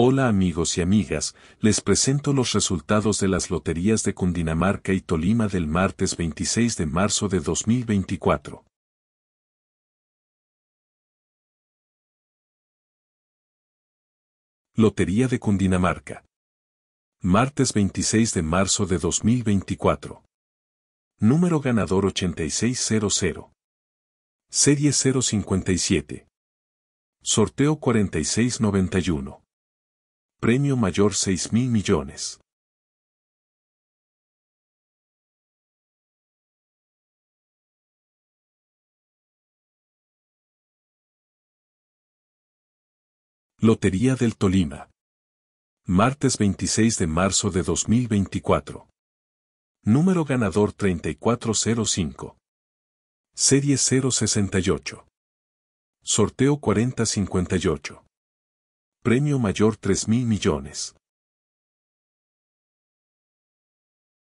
Hola amigos y amigas, les presento los resultados de las loterías de Cundinamarca y Tolima del martes 26 de marzo de 2024. Lotería de Cundinamarca. Martes 26 de marzo de 2024. Número ganador 8600. Serie 057. Sorteo 4691. Premio mayor 6.000 millones. Lotería del Tolima. Martes 26 de marzo de 2024. Número ganador 3405. Serie 068. Sorteo 4058. Premio mayor 3.000 millones.